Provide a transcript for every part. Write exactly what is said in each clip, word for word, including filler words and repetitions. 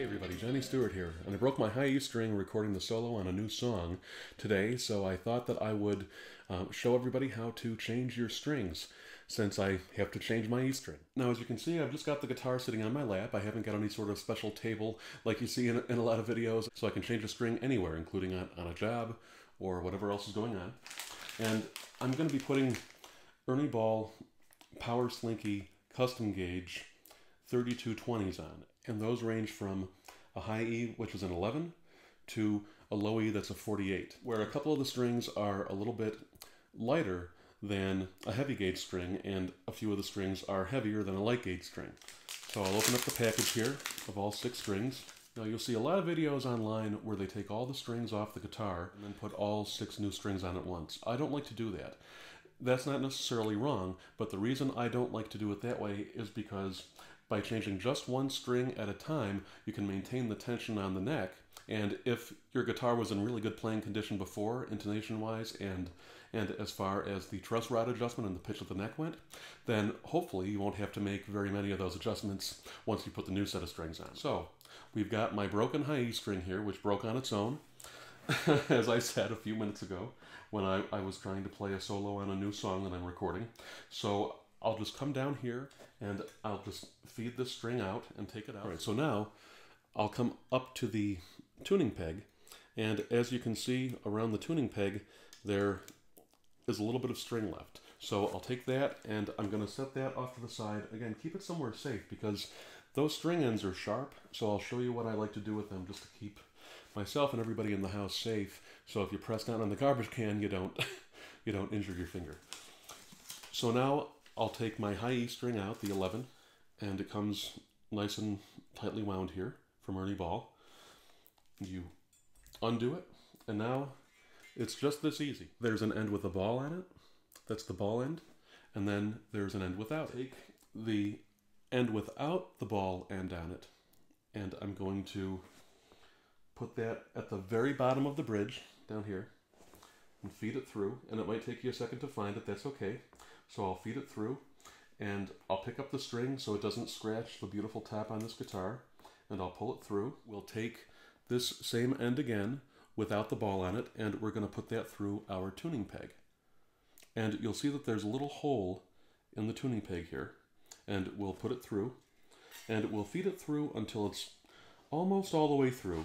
Hey everybody, Johnny Stewart here, and I broke my high E string recording the solo on a new song today, so I thought that I would um, show everybody how to change your strings, since I have to change my E string. Now as you can see, I've just got the guitar sitting on my lap. I haven't got any sort of special table like you see in, in a lot of videos, so I can change a string anywhere, including on, on a job or whatever else is going on. And I'm going to be putting Ernie Ball Power Slinky Custom Gauge thirty-two twenties on, and those range from a high E, which is an eleven, to a low E that's a forty-eight, where a couple of the strings are a little bit lighter than a heavy gauge string, and a few of the strings are heavier than a light gauge string. So I'll open up the package here of all six strings. Now you'll see a lot of videos online where they take all the strings off the guitar and then put all six new strings on at once. I don't like to do that. That's not necessarily wrong, but the reason I don't like to do it that way is because by changing just one string at a time, you can maintain the tension on the neck. And if your guitar was in really good playing condition before, intonation-wise, and and as far as the truss rod adjustment and the pitch of the neck went, then hopefully you won't have to make very many of those adjustments once you put the new set of strings on. So we've got my broken high E string here, which broke on its own, as I said a few minutes ago, when I, I was trying to play a solo on a new song that I'm recording. So I'll just come down here and I'll just feed this string out and take it out. All right, so now I'll come up to the tuning peg, and as you can see around the tuning peg there is a little bit of string left. So I'll take that and I'm going to set that off to the side. Again, keep it somewhere safe because those string ends are sharp, so I'll show you what I like to do with them just to keep myself and everybody in the house safe, so if you press down on the garbage can you don't you don't injure your finger. So now I'll take my high E string out, the eleven, and it comes nice and tightly wound here from Ernie Ball. You undo it, and now it's just this easy. There's an end with a ball on it, that's the ball end, and then there's an end without. Take the end without the ball end on it, and I'm going to put that at the very bottom of the bridge, down here, and feed it through, and it might take you a second to find it, that's okay. So I'll feed it through, and I'll pick up the string so it doesn't scratch the beautiful top on this guitar, and I'll pull it through. We'll take this same end again, without the ball on it, and we're gonna put that through our tuning peg. And you'll see that there's a little hole in the tuning peg here, and we'll put it through, and we'll feed it through until it's almost all the way through.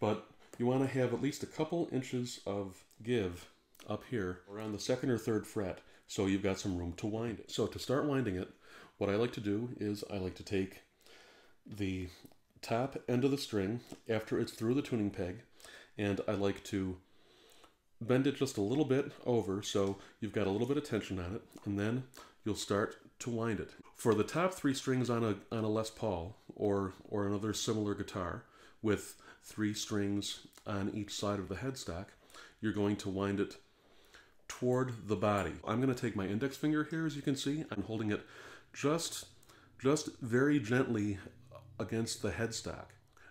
But you want to have at least a couple inches of give up here around the second or third fret, so you've got some room to wind it. So to start winding it, what I like to do is I like to take the top end of the string after it's through the tuning peg, and I like to bend it just a little bit over so you've got a little bit of tension on it, and then you'll start to wind it. For the top three strings on a, on a Les Paul or, or another similar guitar with three strings on each side of the headstock, you're going to wind it toward the body. I'm going to take my index finger here, as you can see. I'm holding it just, just very gently against the headstock.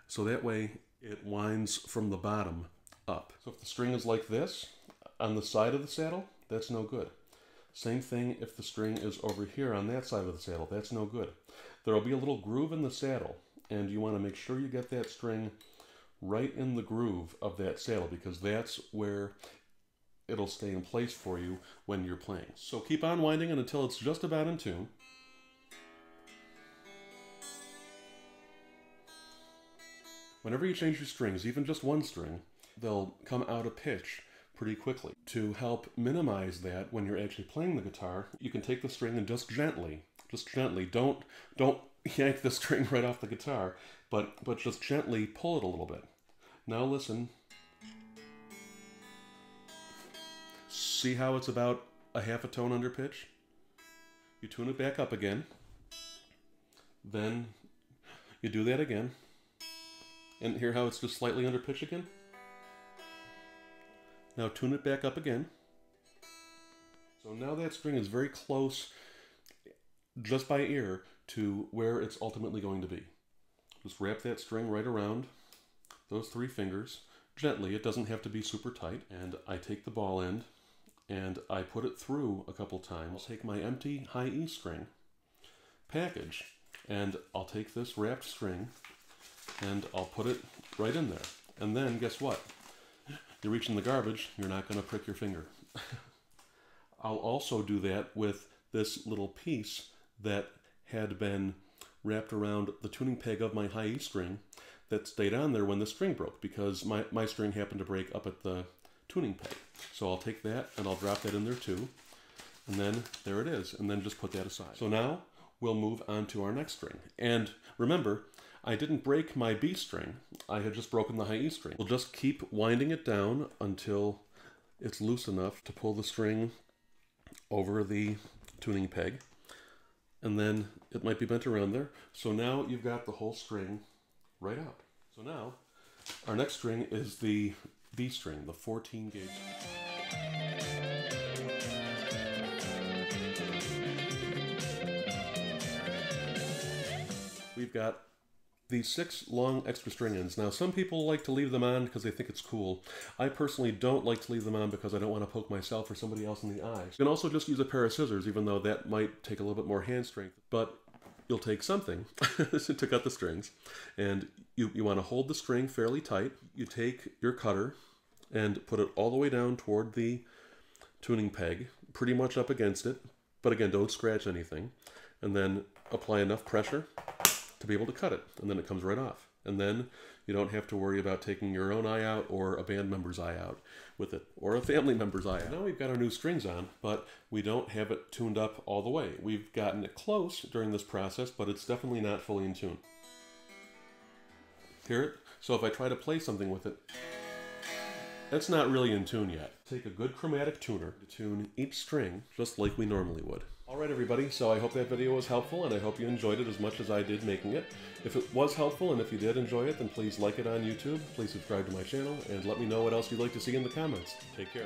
So that way it winds from the bottom up. So if the string is like this on the side of the saddle, that's no good. Same thing if the string is over here on that side of the saddle, that's no good. There'll be a little groove in the saddle, and you want to make sure you get that string right in the groove of that saddle, because that's where it'll stay in place for you when you're playing. So keep on winding it until it's just about in tune. Whenever you change your strings, even just one string, they'll come out of pitch pretty quickly. To help minimize that when you're actually playing the guitar, you can take the string and just gently, just gently, don't, don't yank the string right off the guitar, but, but just gently pull it a little bit. Now listen. See how it's about a half a tone under pitch? You tune it back up again. Then you do that again. And hear how it's just slightly under pitch again? Now tune it back up again. So now that string is very close, just by ear, to where it's ultimately going to be. Just wrap that string right around those three fingers, gently, it doesn't have to be super tight, and I take the ball end and I put it through a couple times. I'll take my empty high E string package and I'll take this wrapped string and I'll put it right in there. And then guess what? You reach in the garbage, you're not going to prick your finger. I'll also do that with this little piece that had been wrapped around the tuning peg of my high E string that stayed on there when the string broke, because my, my string happened to break up at the tuning peg. So I'll take that and I'll drop that in there too. And then there it is. And then just put that aside. So now we'll move on to our next string. And remember, I didn't break my B string. I had just broken the high E string. We'll just keep winding it down until it's loose enough to pull the string over the tuning peg. And then it might be bent around there. So now you've got the whole string right out. So now our next string is the B string, the fourteen gauge. We've got these six long extra string ends. Now, some people like to leave them on because they think it's cool. I personally don't like to leave them on because I don't want to poke myself or somebody else in the eye. You can also just use a pair of scissors, even though that might take a little bit more hand strength, but you'll take something to cut the strings. And you, you want to hold the string fairly tight. You take your cutter and put it all the way down toward the tuning peg, pretty much up against it. But again, don't scratch anything. And then apply enough pressure to be able to cut it, and then it comes right off. And then you don't have to worry about taking your own eye out or a band member's eye out with it, or a family member's eye out. Now we've got our new strings on, but we don't have it tuned up all the way. We've gotten it close during this process, but it's definitely not fully in tune. Hear it? So if I try to play something with it, that's not really in tune yet. Take a good chromatic tuner to tune each string just like we normally would. Alright everybody, so I hope that video was helpful and I hope you enjoyed it as much as I did making it. If it was helpful and if you did enjoy it, then please like it on YouTube, please subscribe to my channel, and let me know what else you'd like to see in the comments. Take care.